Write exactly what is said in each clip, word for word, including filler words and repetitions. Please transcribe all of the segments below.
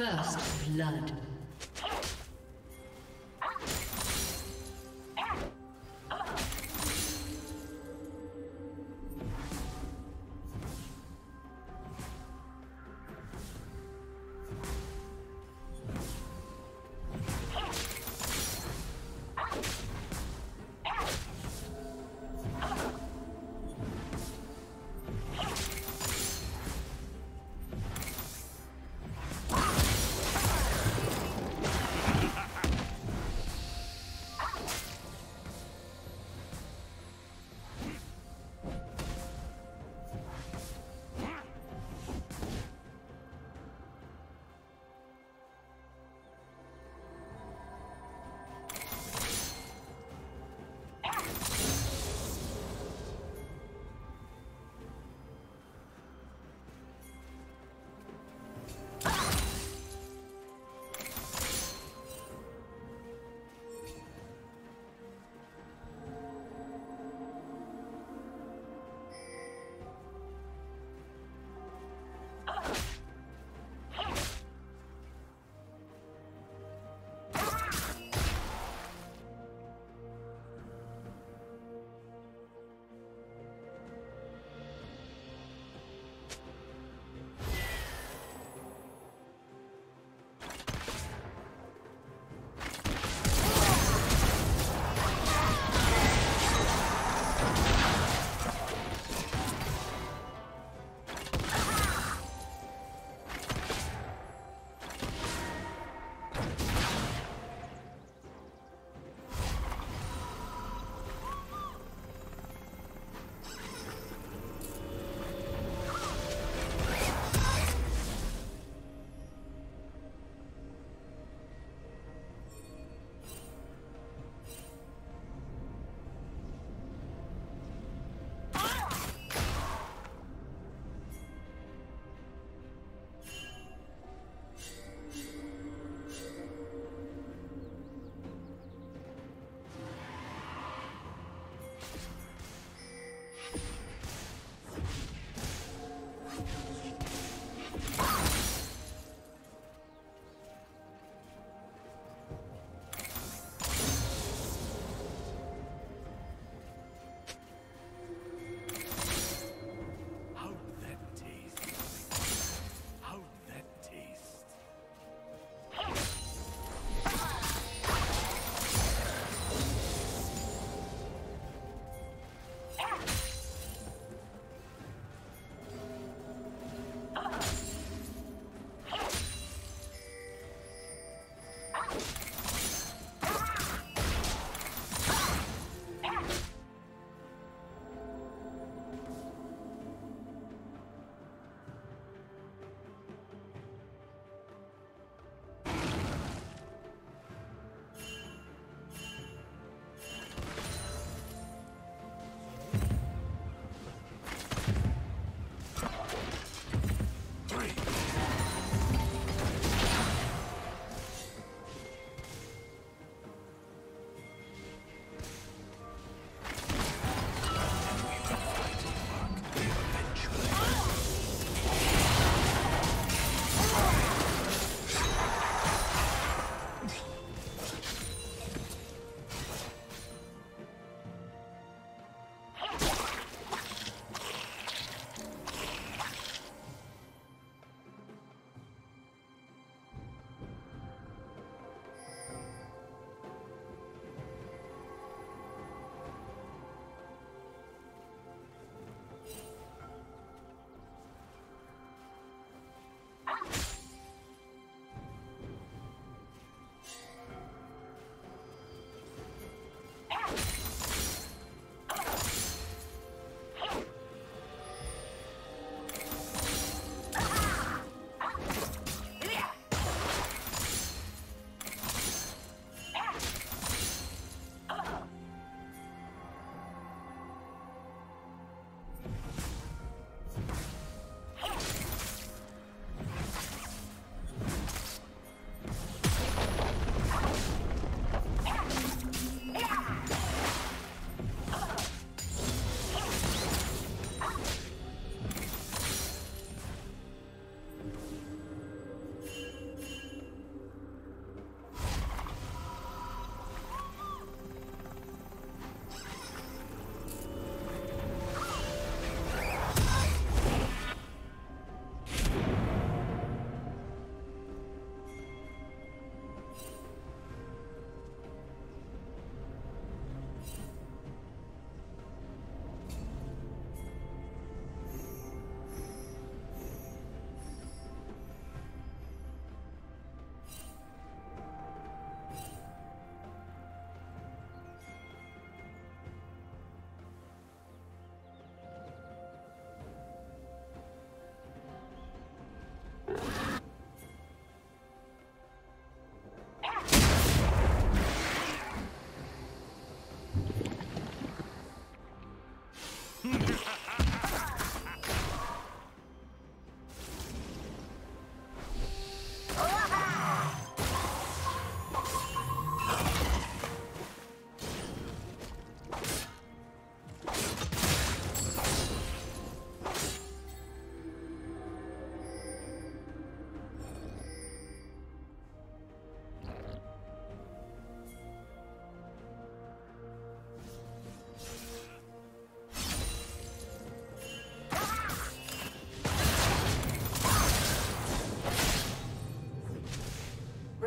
First blood.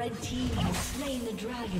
Red team has slain the dragon.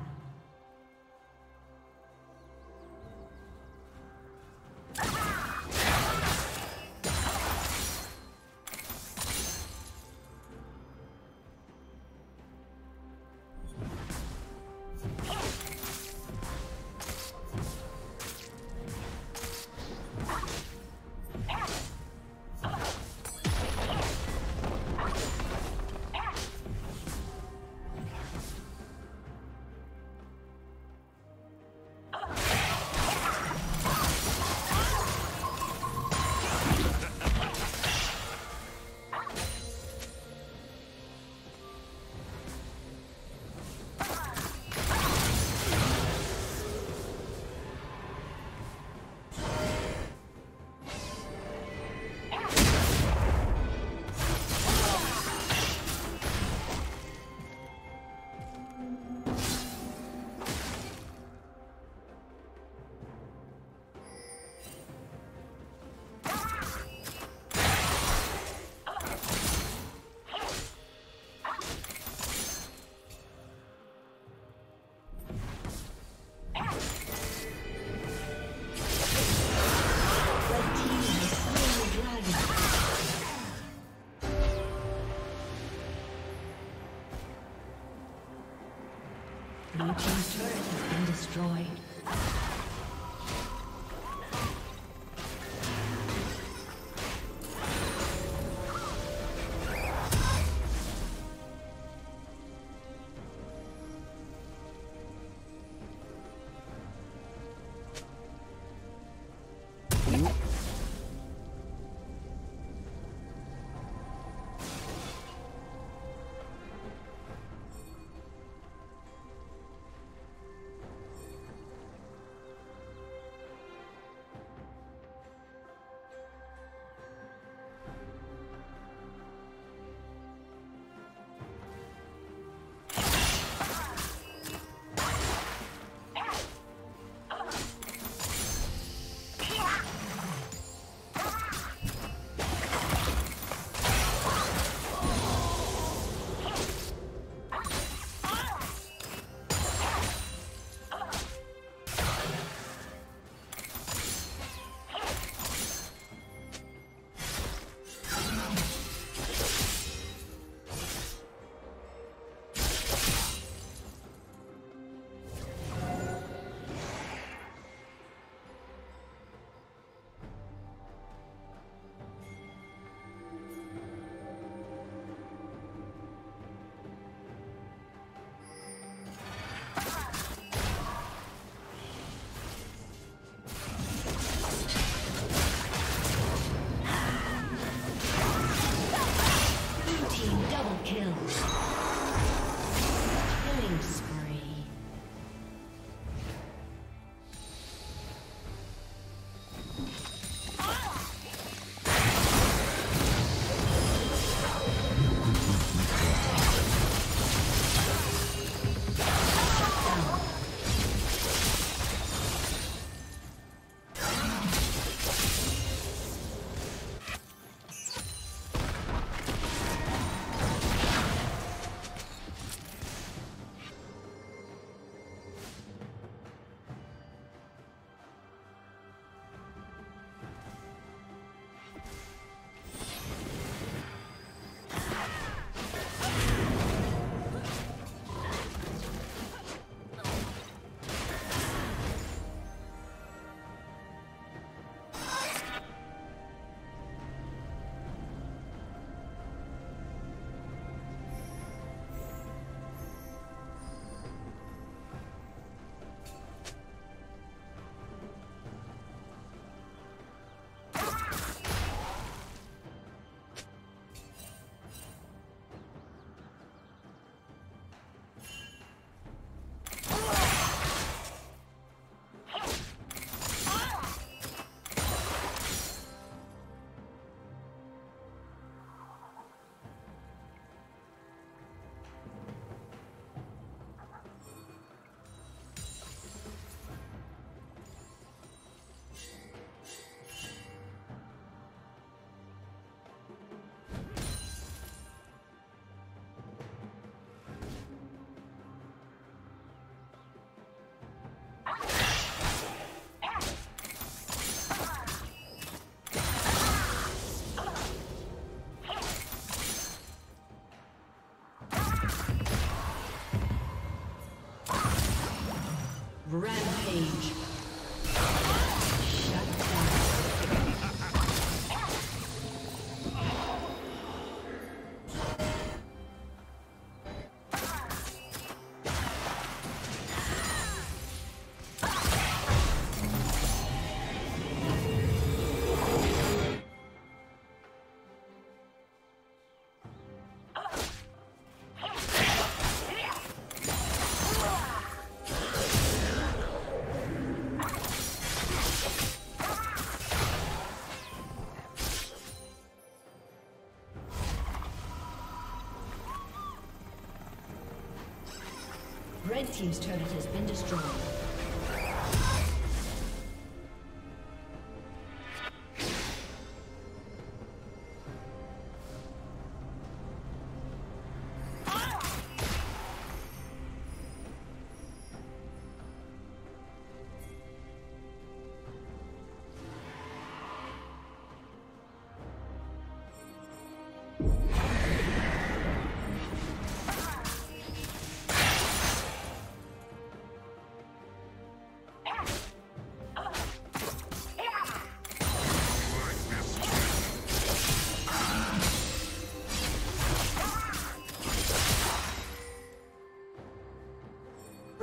Red team's turret has been destroyed.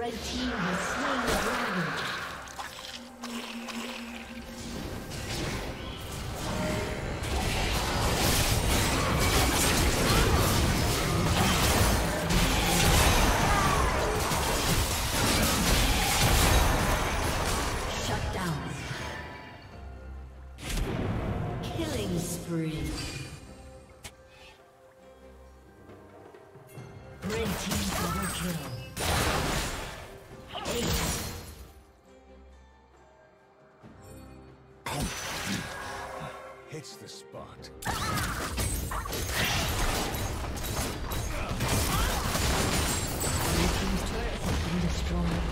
The team has slain the dragon. Shut down. Killing spree. Red team double kill. Hits the spot. Team's turret has been destroyed.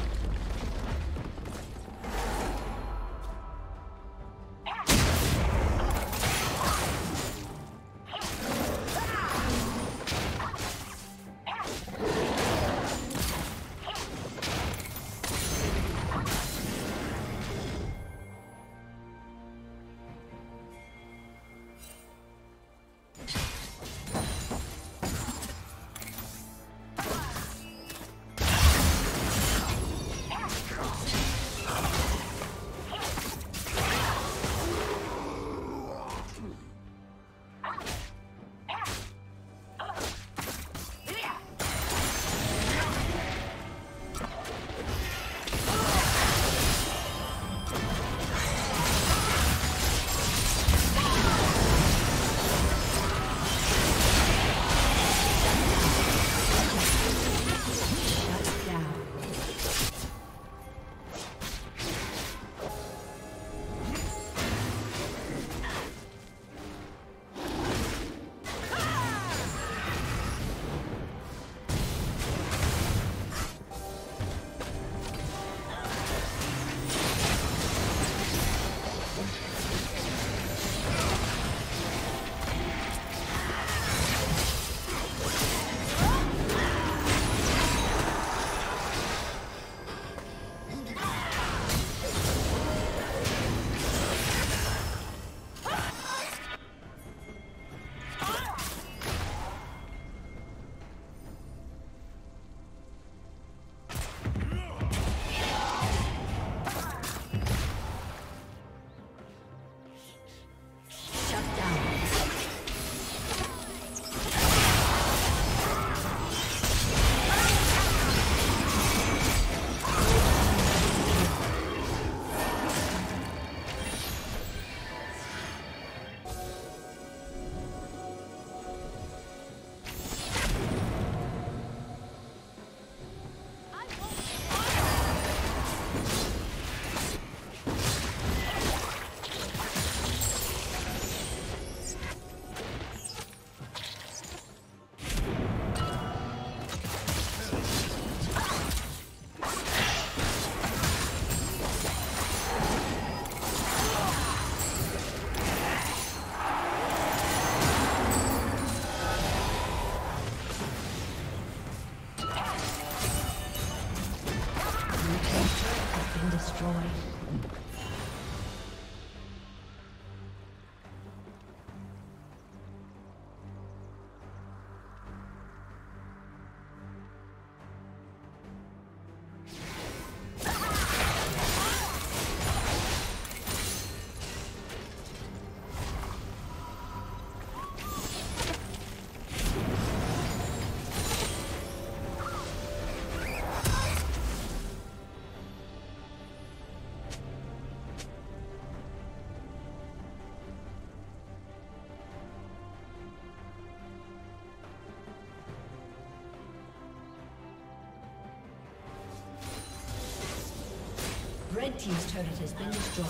Red team's turret has been destroyed.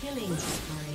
Killing spree.